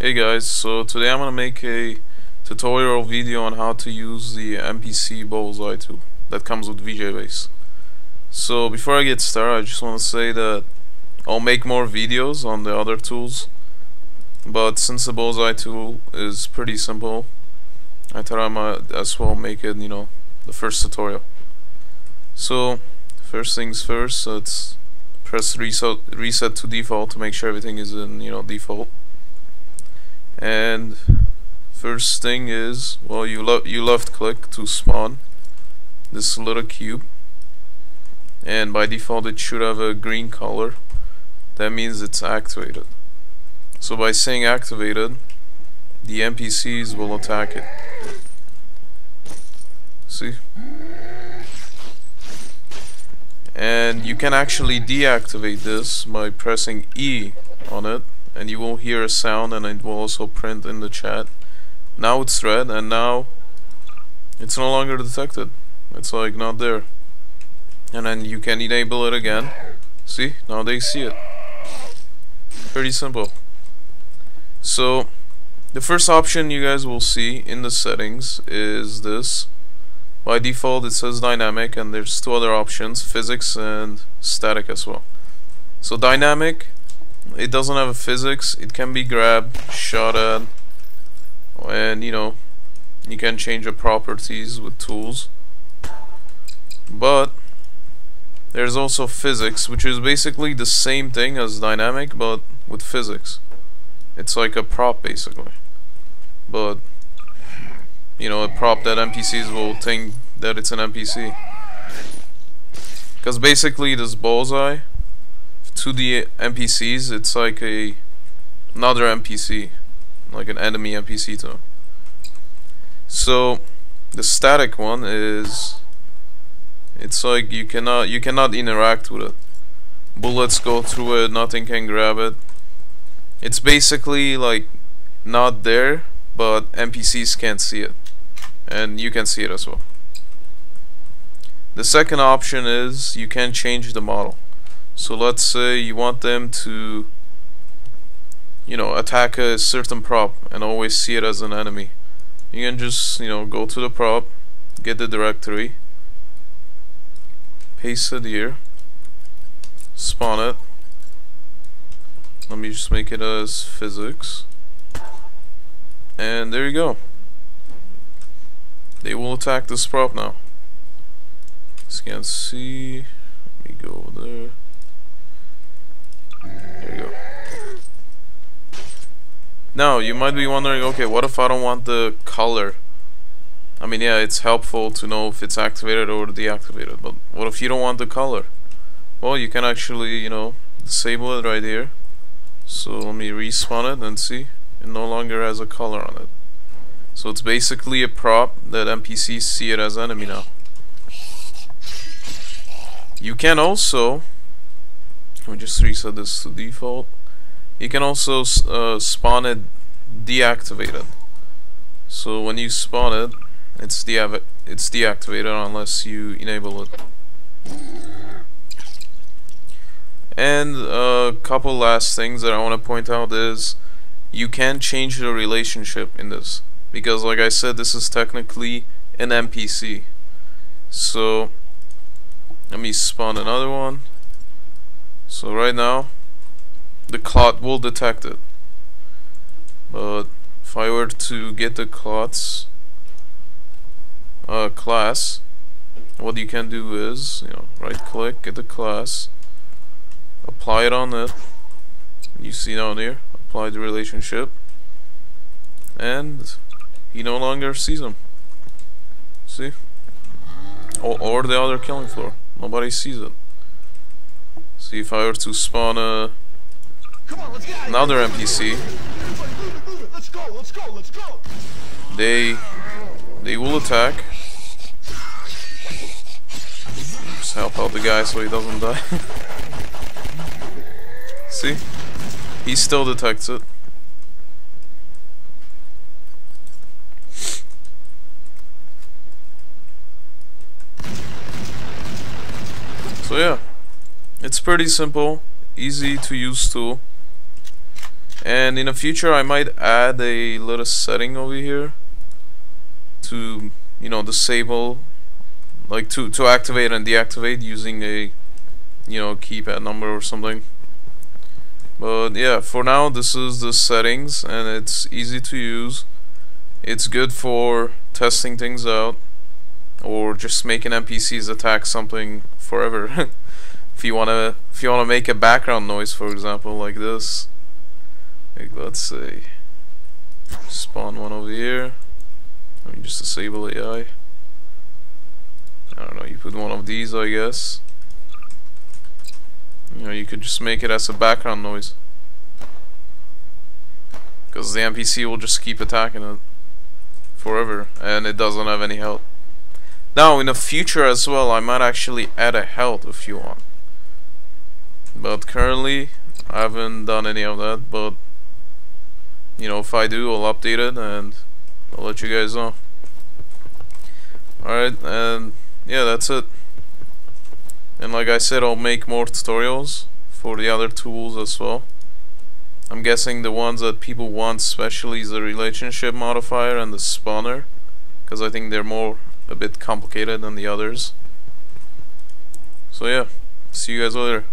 Hey guys, so today I'm gonna make a tutorial video on how to use the NPC Bullseye tool that comes with VJ Base. So before I get started, I just want to say that I'll make more videos on the other tools, but since the Bullseye tool is pretty simple, I thought I might as well make it, you know, the first tutorial. So first things first, let's press reset to default to make sure everything is in, you know, default. And first thing is, well, you left click to spawn this little cube, and by default it should have a green color. That means it's activated. So by saying activated, the NPCs will attack it. See? And you can actually deactivate this by pressing E on it, and you will hear a sound, and it will also print in the chat. Now it's red, and now it's no longer detected. It's like not there. And then you can enable it again. See, now they see it. Pretty simple. So the first option you guys will see in the settings is this. By default it says dynamic, and there's two other options, physics and static as well. So dynamic, it doesn't have a physics, it can be grabbed, shot at, and you know, you can change the properties with tools. But there's also physics, which is basically the same thing as dynamic but with physics. It's like a prop basically, but you know, a prop that NPCs will think that it's an NPC, because basically this bullseye to the NPCs, it's like another NPC, like an enemy NPC to them. So the static one is, it's like you cannot interact with it. Bullets go through it, nothing can grab it. It's basically like not there, but NPCs can't see it, and you can see it as well. The second option is you can change the model. So let's say you want them to, you know, attack a certain prop and always see it as an enemy. You can just, you know, go to the prop, get the directory, paste it here, spawn it. Let me just make it as physics, and there you go. They will attack this prop now. As you can see, let me go over there. There you go. Now you might be wondering, okay, what if I don't want the color? I mean, yeah, it's helpful to know if it's activated or deactivated, but what if you don't want the color? Well, you can actually, you know, disable it right here. So let me respawn it and see, it no longer has a color on it. So it's basically a prop that NPCs see it as enemy now. You can also, let me just reset this to default. You can also spawn it deactivated. So when you spawn it, it's deactivated unless you enable it. And a couple last things that I want to point out is you can change the relationship in this, because like I said, this is technically an NPC. So let me spawn another one. So right now the clot will detect it, but if I were to get the clots class, what you can do is, you know, right click, get the class, apply it on it, you see down here, apply the relationship, and he no longer sees them. See? Or the other killing floor, nobody sees it. See, if I were to spawn another NPC, they will attack. Just help out the guy so he doesn't die. See, he still detects it. So yeah. It's pretty simple, easy to use tool, And in the future I might add a little setting over here to, you know, disable, like to activate and deactivate using a, you know, keypad number or something. But yeah, for now this is the settings, and it's easy to use. It's good for testing things out or just making NPCs attack something forever. if you wanna make a background noise, for example, like this. Like, let's say spawn one over here. Let me just disable AI. I don't know, you put one of these, I guess. You know, you could just make it as a background noise, because the NPC will just keep attacking it forever, and it doesn't have any health. Now, in the future as well, I might actually add a health if you want. But currently, I haven't done any of that, but, you know, if I do, I'll update it, and I'll let you guys know. Alright, and yeah, that's it. And like I said, I'll make more tutorials for the other tools as well. I'm guessing the ones that people want especially is the relationship modifier and the spawner, because I think they're a bit complicated than the others. So yeah, see you guys later.